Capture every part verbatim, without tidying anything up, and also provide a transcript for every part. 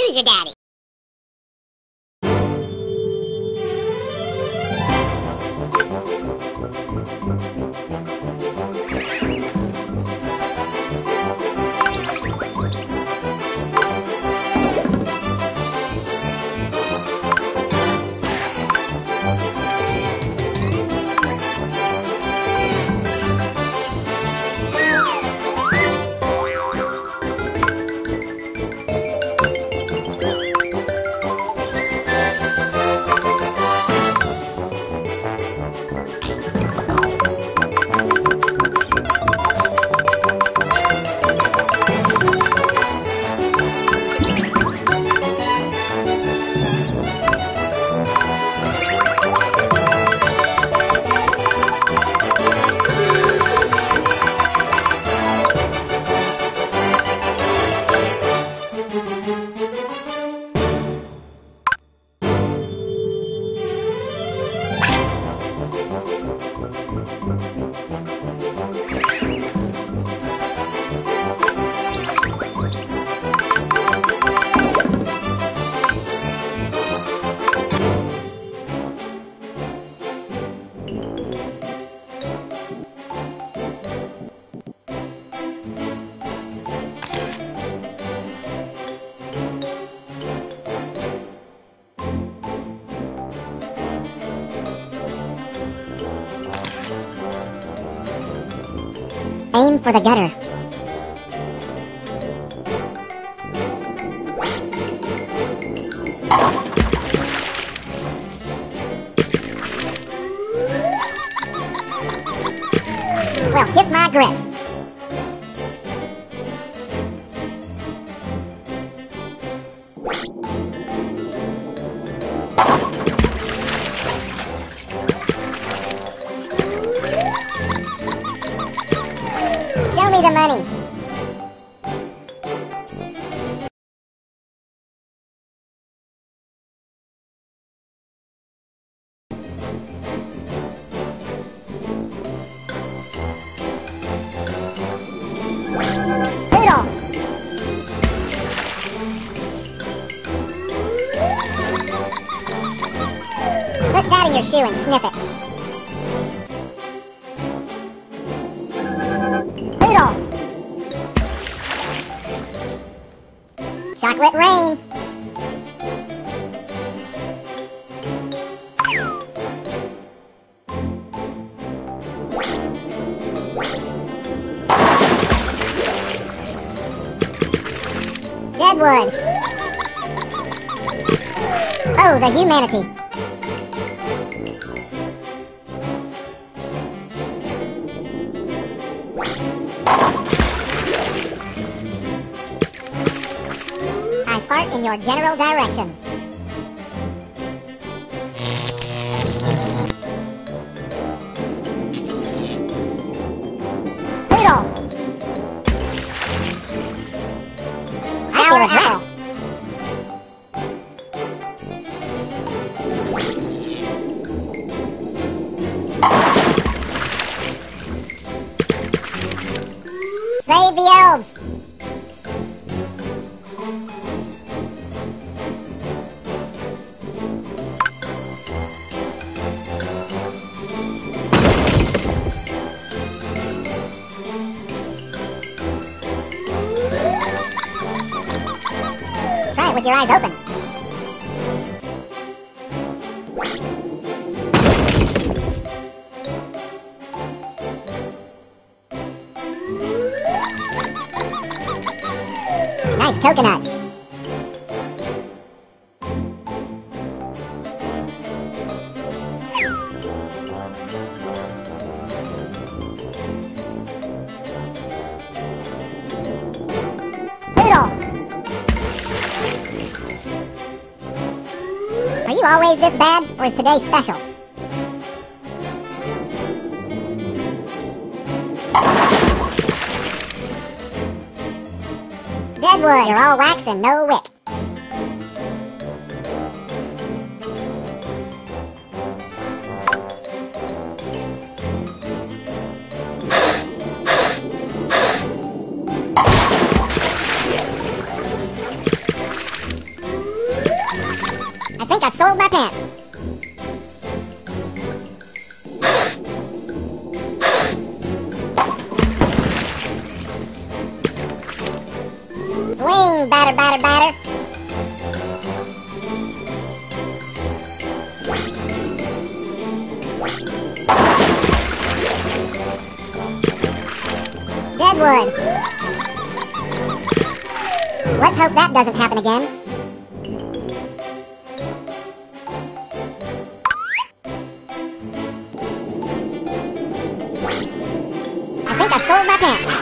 Who's your daddy? Aim for the gutter. Well, kiss my grits. Give me the money. Poodle. Put that in your shoe and sniff it. Chocolate rain. Deadwood. Oh, the humanity. Fart in your general direction. Poodle. Sour apple. Save the elves. With your eyes open. Nice coconuts. Poodle. Are you always this bad, or is today special? Deadwood, you're all wax and no wick. think I soiled my pants. Swing, batter, batter, batter. Deadwood. Let's hope that doesn't happen again. I sold my pants.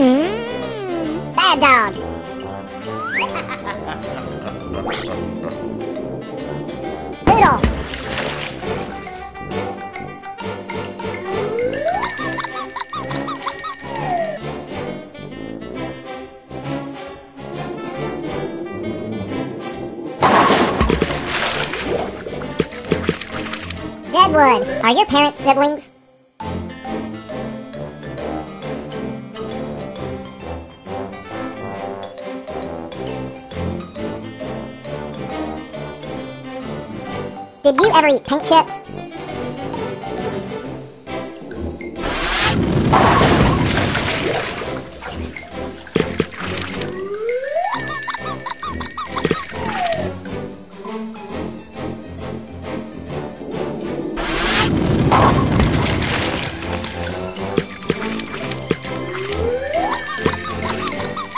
Mm. Bad dog. Poodle. Deadwood, are your parents siblings? Did you ever eat paint chips?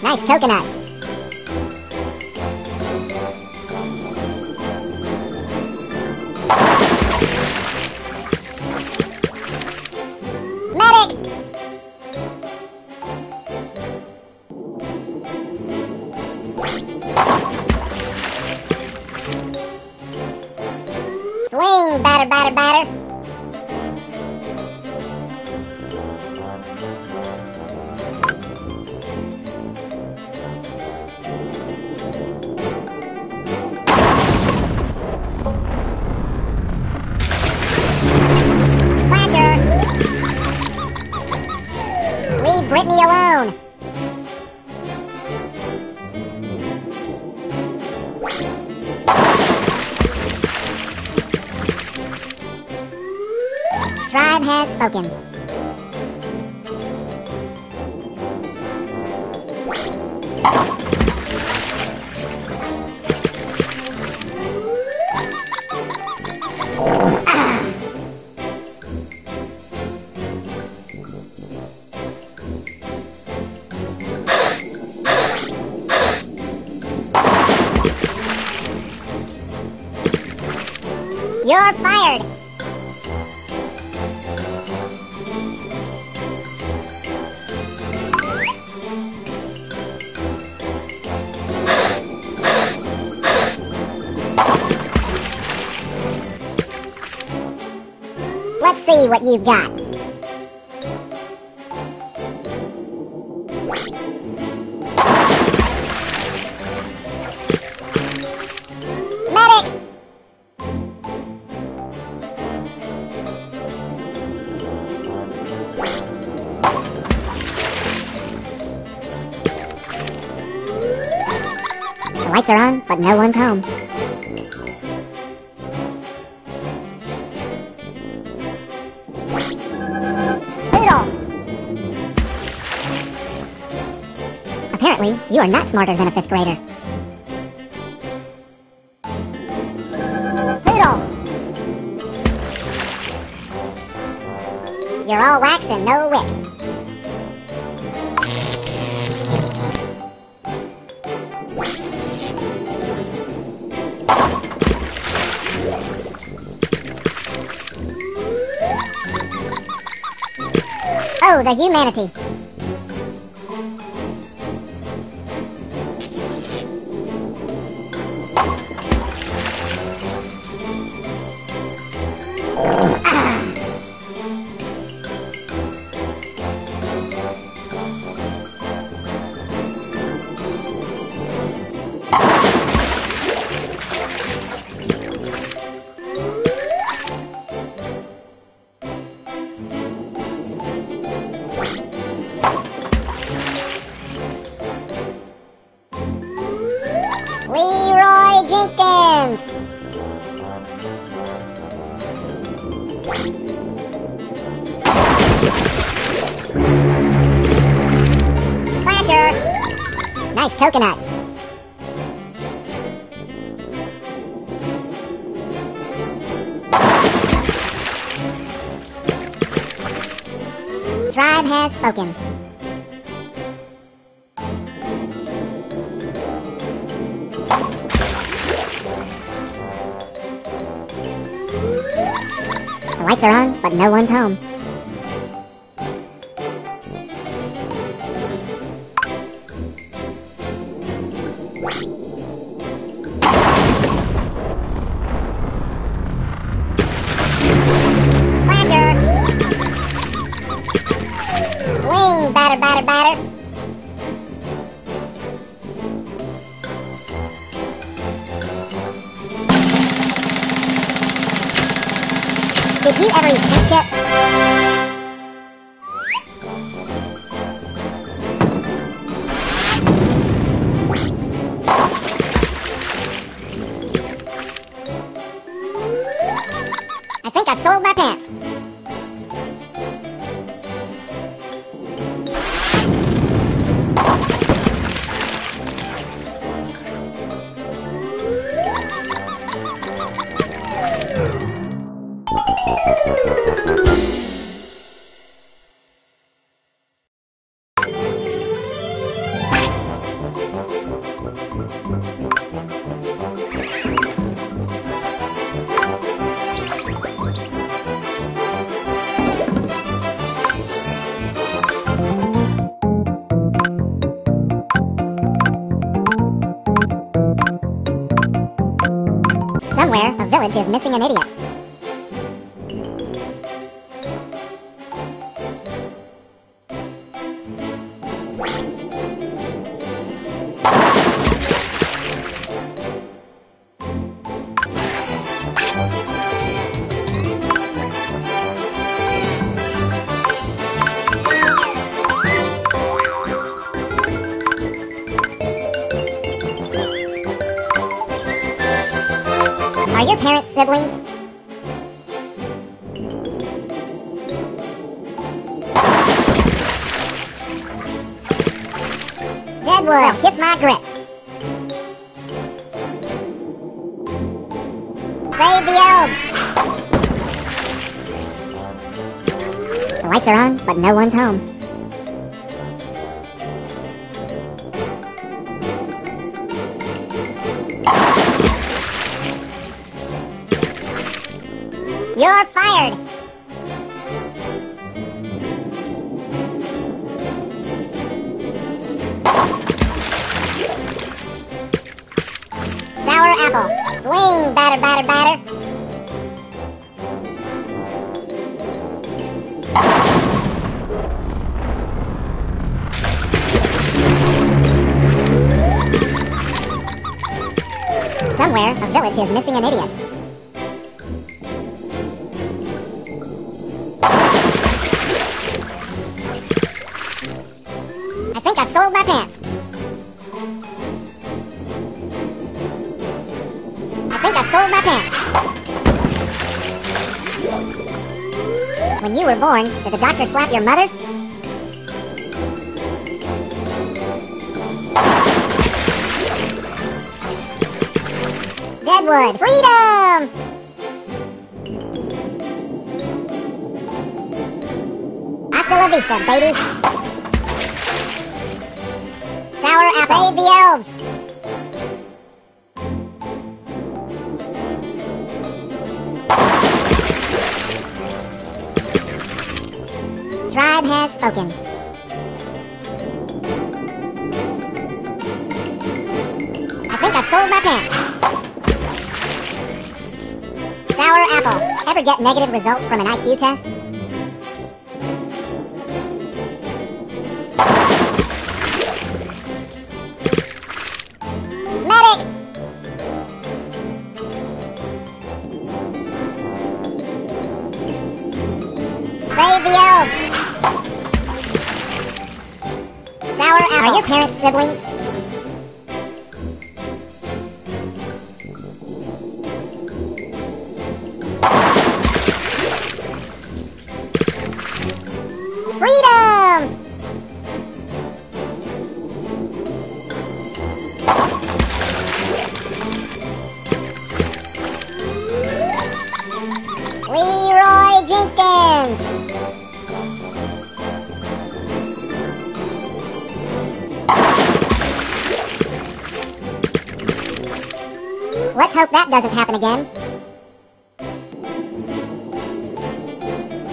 Nice coconuts. Medic! Swing, batter, batter, batter. Leave me alone! Tribe has spoken. You're fired! Let's see what you've got. Lights are on, but no one's home. Poodle! Apparently, you are not smarter than a fifth grader. Poodle! You're all wax and no wick. Oh, the humanity. life. Clasher! Nice coconuts. Tribe has spoken. The lights are on, but no one's home. Clasher! Swing, batter, batter, batter. Did you ever eat pink chips? I think I sold my pants. Somewhere, a village is missing an idiot. Are your parents siblings? Deadwood, well, kiss my grits. Save the elves! The lights are on, but no one's home. You're fired! Sour apple. Swing, batter, batter, batter. Somewhere, a village is missing an idiot. I think I sold my pants. I think I sold my pants. When you were born, did the doctor slap your mother? Deadwood, freedom! Hasta la vista, baby! Save the elves! Tribe has spoken. I think I sold my pants. Sour apple. Ever get negative results from an I Q test? Save the elves! Sour apple. Are your parents siblings? Let's hope that doesn't happen again.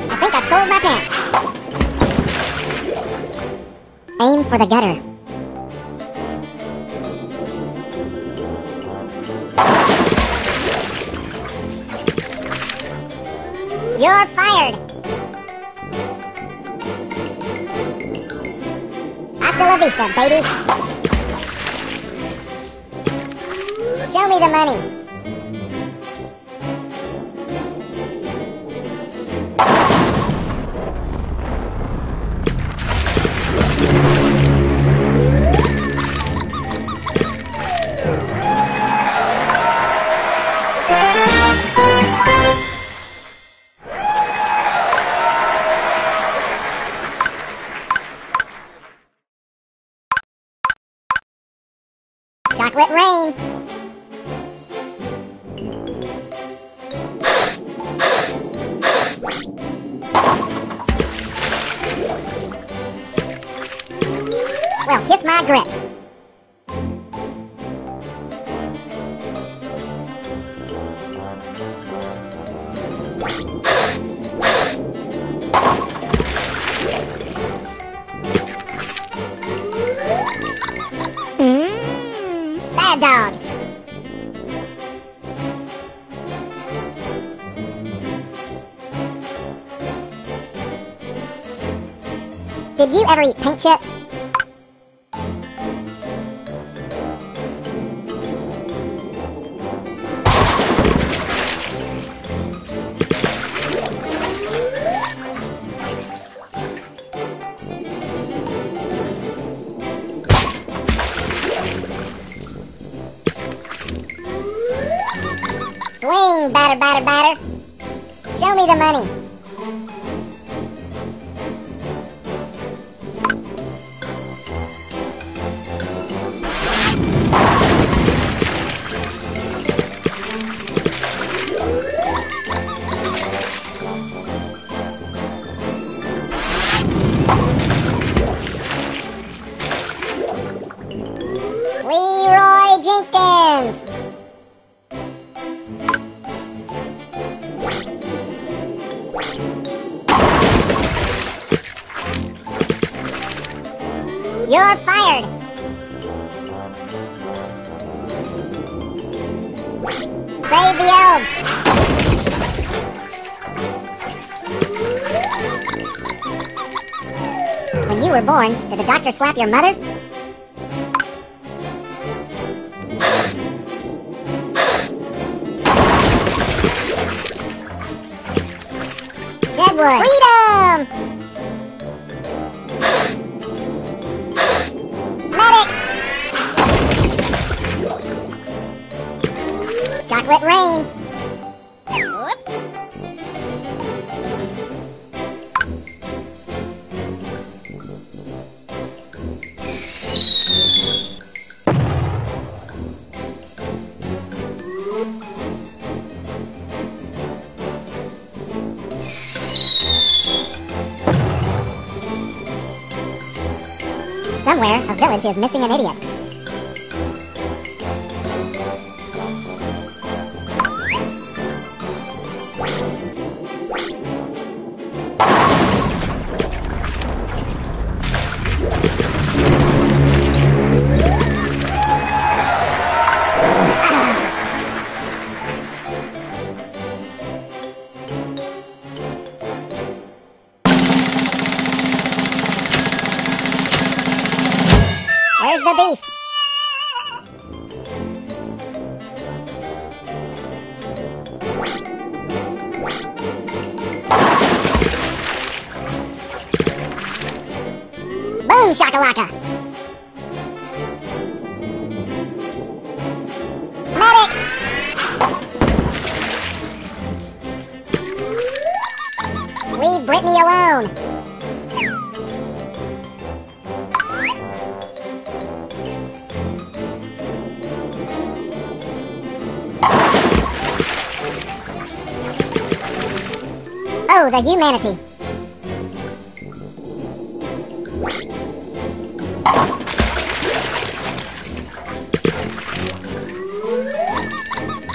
I think I sold my pants. Aim for the gutter. You're fired. Hasta la vista, baby. Show me the money. Chocolate rain. Well, kiss my grip. Dog. Did you ever eat paint chips? Swing, batter, batter, batter. Show me the money. Leeroy Jenkins. You're fired! Save the elves! When you were born, did the doctor slap your mother? Deadwood! Freedom! Chocolate rain. Whoops. Somewhere, a village is missing an idiot. Where's the beef? Boom shakalaka! Medic! Leave Brittany alone! Oh, the humanity.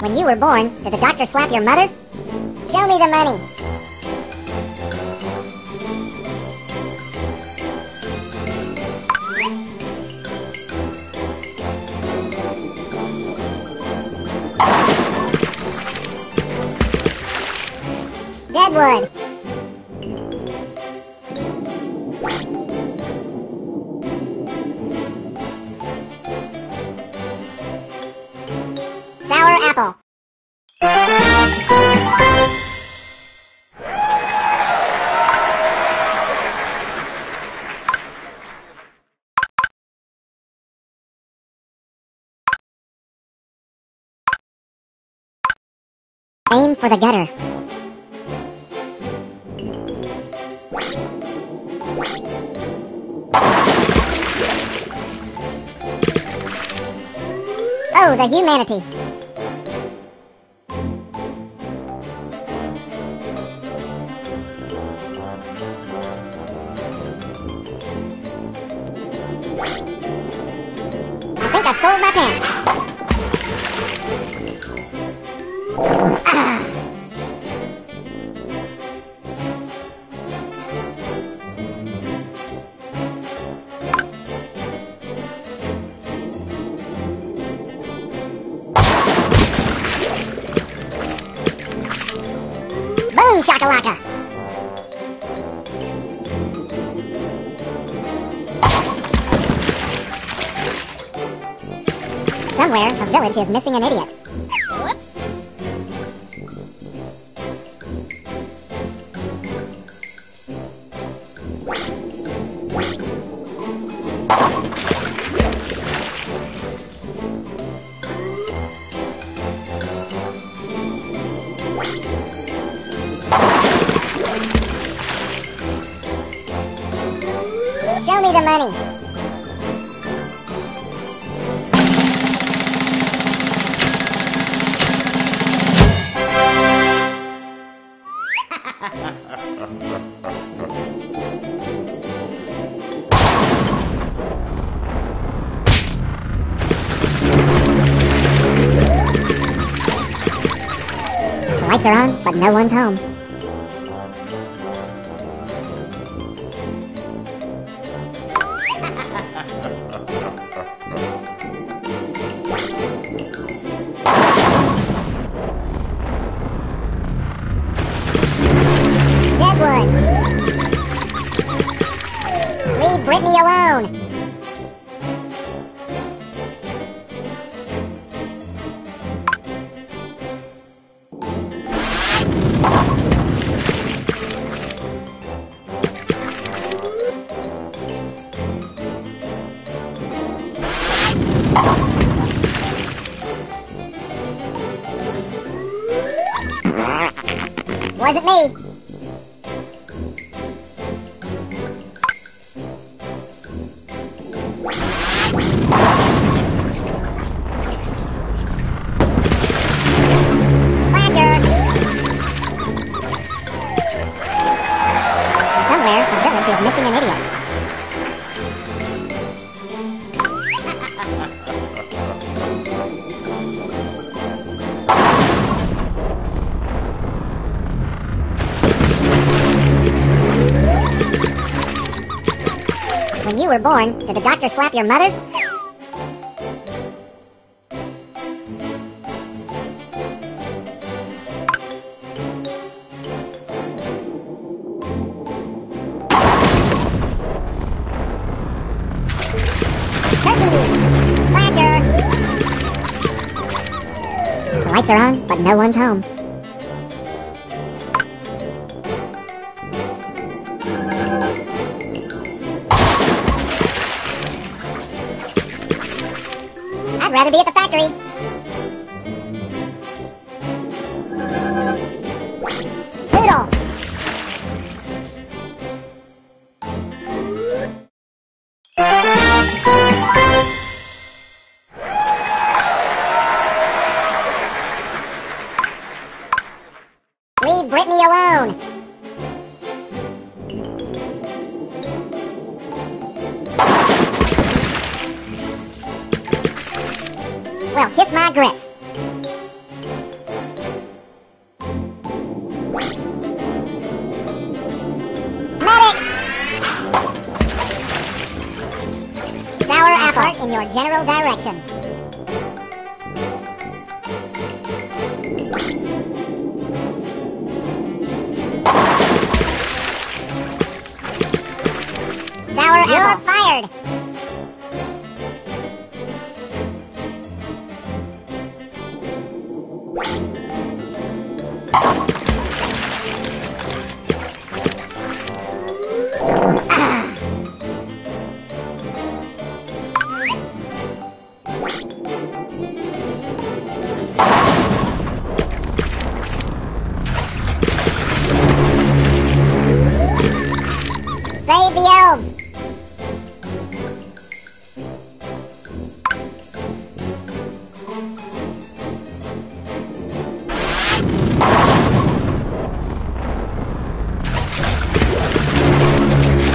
When you were born, did the doctor slap your mother? Show me the money. Deadwood. Sour apple. Aim for the gutter. Oh, the humanity. I think I sold my pants. Ah. Boom shakalaka. Somewhere, a village is missing an idiot. Whoops. Show me the money. Lights are on, but no one's home. Deadwood! Leave Brittany alone! Wasn't me. Clasher. Somewhere, a village is missing an idiot. When you were born, did the doctor slap your mother? Turkey! Clasher! The lights are on, but no one's home. I'd rather be at the factory. Poodle. Leave Brittany alone. Well, kiss my grits. general direction. Sour apple. You're fired. Save the elves!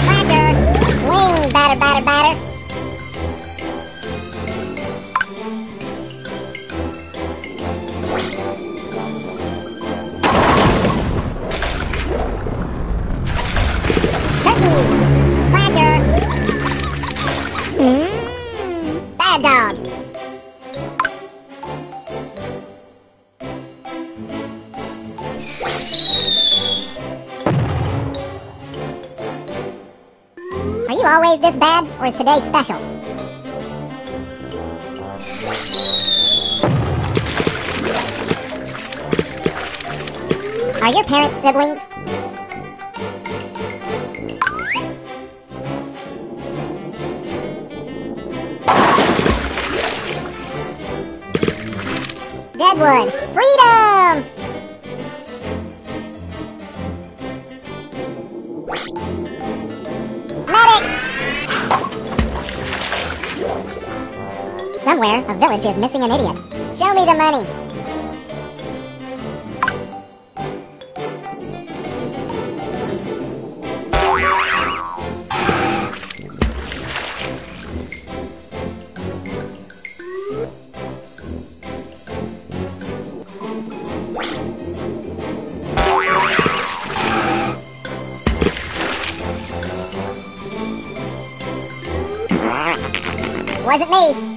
Clasher! Clean! Batter, batter, batter! Dog. Are you always this bad, or is today special? Are your parents siblings? Deadwood, freedom! Medic! Somewhere, a village is missing an idiot. Show me the money. Wasn't me.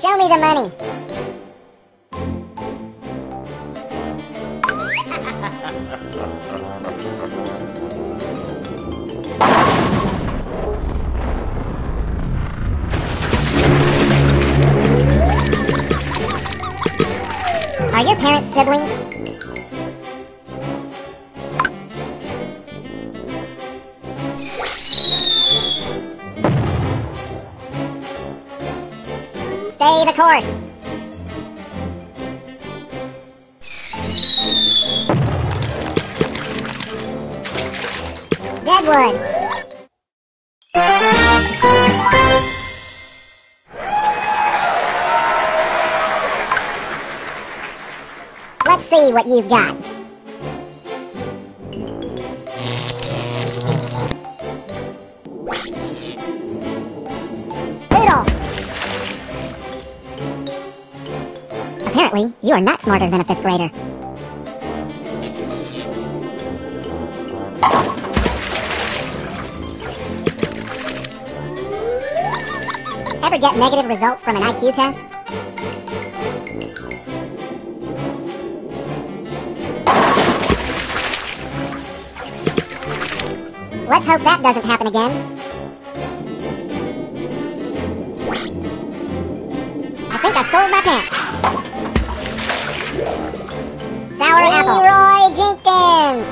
Show me the money. Are your parents siblings? Stay the course. Deadwood. Let's see what you've got. Poodle! Apparently, you are not smarter than a fifth grader. Ever get negative results from an I Q test? Let's hope that doesn't happen again. I think I sold my pants. Sour apple. Leeroy Jenkins.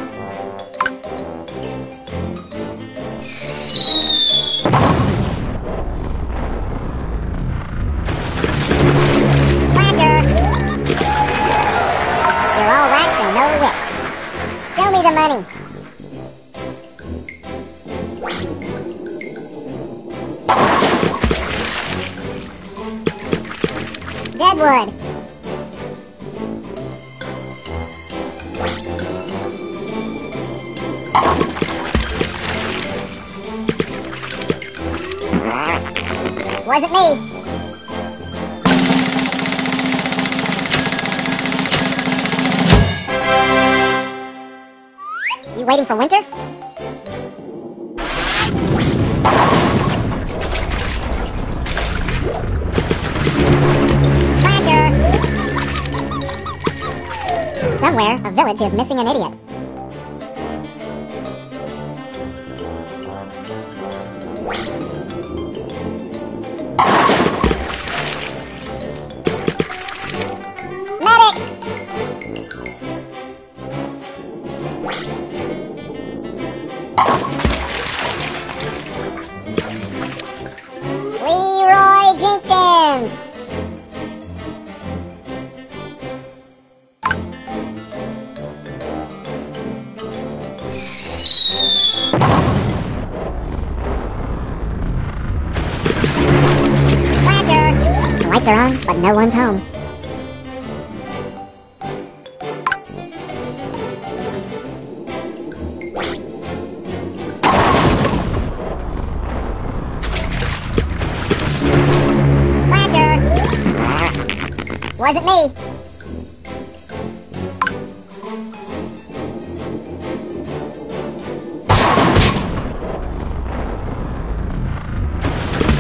Clasher. You're all wax and no whip. Show me the money. Deadwood. Wasn't me. You waiting for winter? Clasher! Somewhere, a village is missing an idiot. Leeroy Jenkins! Clasher! The lights are on, but no one's home. Wasn't me.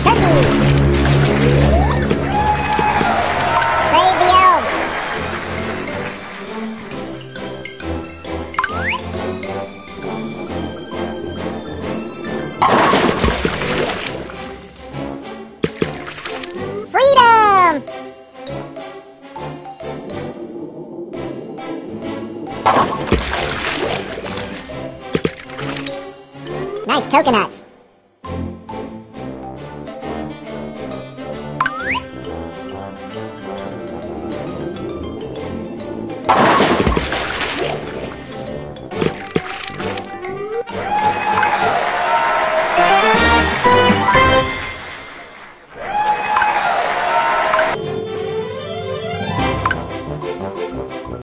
Turkey! Save the elves! Freedom! Nice coconuts.